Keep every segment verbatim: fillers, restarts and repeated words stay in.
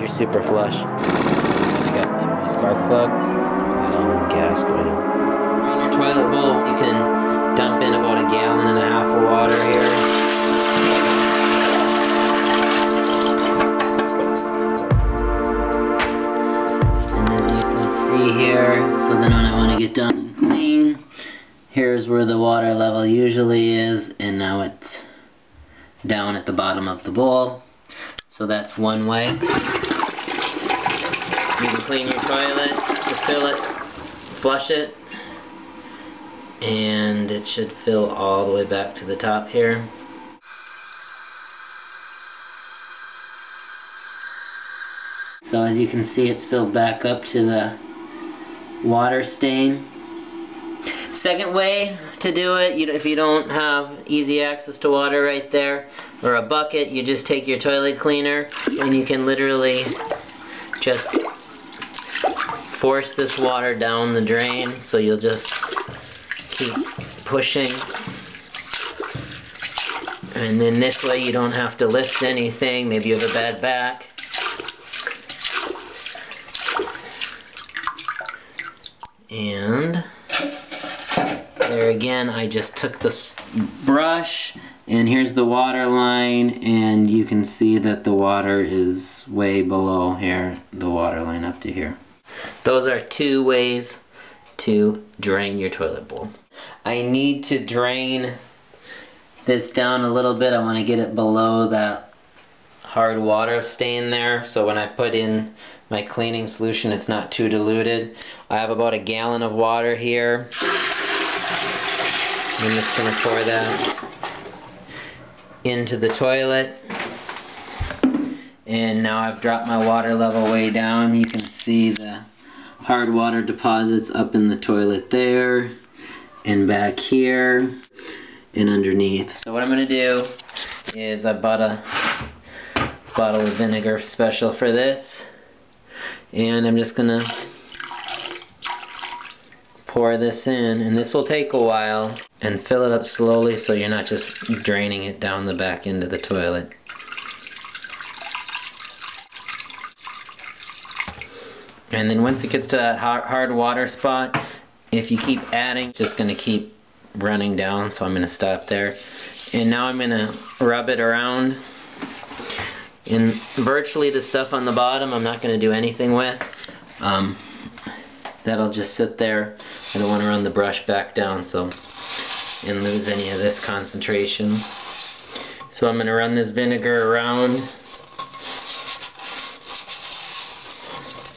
you're super flush. And I got my spark plug, little gas going. In your toilet bowl, you can dump in about a gallon and a half of water here. Here, so then when I want to get done and clean, here's where the water level usually is, and now it's down at the bottom of the bowl. So that's one way. You can clean your toilet, refill it, flush it, and it should fill all the way back to the top here. So as you can see, it's filled back up to the water stain. Second way to do it, you, if you don't have easy access to water right there or a bucket, you just take your toilet cleaner and you can literally just force this water down the drain. So you'll just keep pushing, and then this way you don't have to lift anything. Maybe you have a bad back. And there again, I just took this brush, and here's the water line, and you can see that the water is way below here, the water line up to here. Those are two ways to drain your toilet bowl. I need to drain this down a little bit. I want to get it below that hard water stain there, so when I put in my cleaning solution, it's not too diluted. I have about a gallon of water here. I'm just gonna pour that into the toilet. And now I've dropped my water level way down. You can see the hard water deposits up in the toilet there and back here and underneath. So what I'm gonna do is I bought a bottle of vinegar special for this. And I'm just gonna pour this in, and this will take a while, and fill it up slowly so you're not just draining it down the back into the toilet. And then once it gets to that hard, hard water spot, if you keep adding, it's just gonna keep running down, so I'm gonna stop there. And now I'm gonna rub it around. And virtually the stuff on the bottom I'm not going to do anything with. Um, that'll just sit there. I don't want to run the brush back down so and lose any of this concentration. So I'm going to run this vinegar around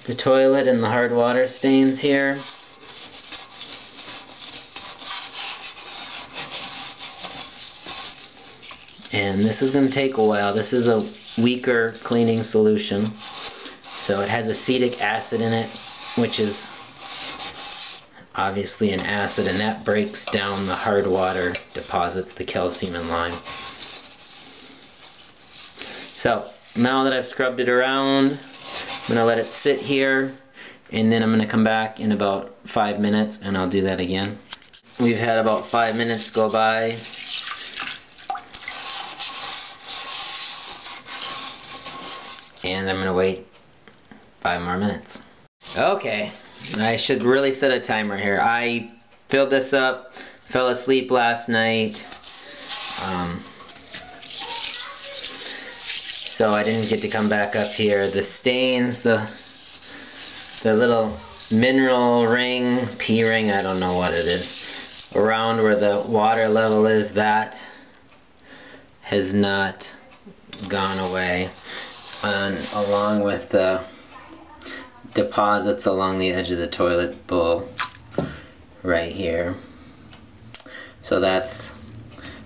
the toilet and the hard water stains here. And this is going to take a while. This is a weaker cleaning solution, so it has acetic acid in it, which is obviously an acid, and that breaks down the hard water deposits, the calcium and lime. So now that I've scrubbed it around, I'm gonna let it sit here, and then I'm gonna come back in about five minutes and I'll do that again. We've had about five minutes go by. And I'm gonna wait five more minutes. Okay, I should really set a timer here. I filled this up, fell asleep last night. Um, so I didn't get to come back up here. The stains, the, the little mineral ring, pea ring, I don't know what it is, around where the water level is, that has not gone away. And along with the deposits along the edge of the toilet bowl right here. So that's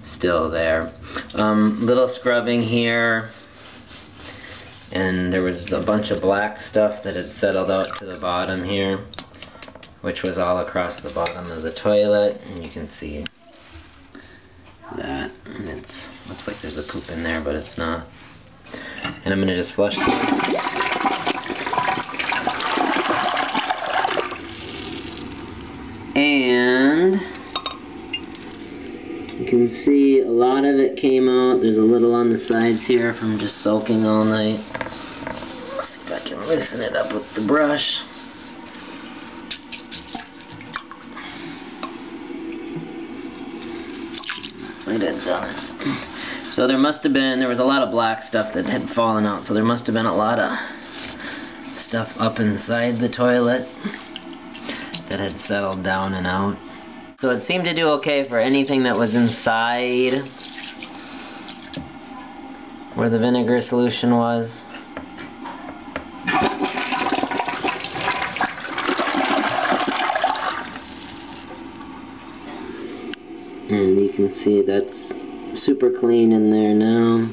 still there. Um, little scrubbing here, and there was a bunch of black stuff that had settled out to the bottom here, which was all across the bottom of the toilet, and you can see that. And it's looks like there's a poop in there, but it's not. And I'm going to just flush this. And you can see a lot of it came out. There's a little on the sides here from just soaking all night. Let's see if I loosen it up with the brush. We'd have done it. So there must have been, there was a lot of black stuff that had fallen out, so there must have been a lot of stuff up inside the toilet that had settled down and out. So it seemed to do okay for anything that was inside where the vinegar solution was. And you can see that's super clean in there now.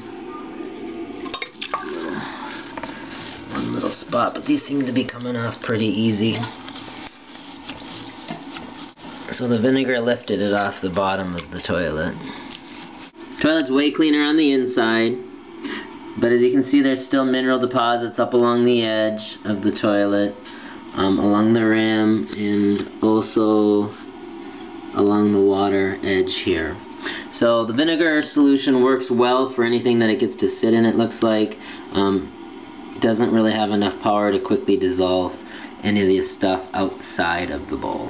One little spot, but these seem to be coming off pretty easy. So the vinegar lifted it off the bottom of the toilet. Toilet's way cleaner on the inside, but as you can see there's still mineral deposits up along the edge of the toilet, um, along the rim, and also along the water edge here. So the vinegar solution works well for anything that it gets to sit in, it looks like. Um, it doesn't really have enough power to quickly dissolve any of the stuff outside of the bowl.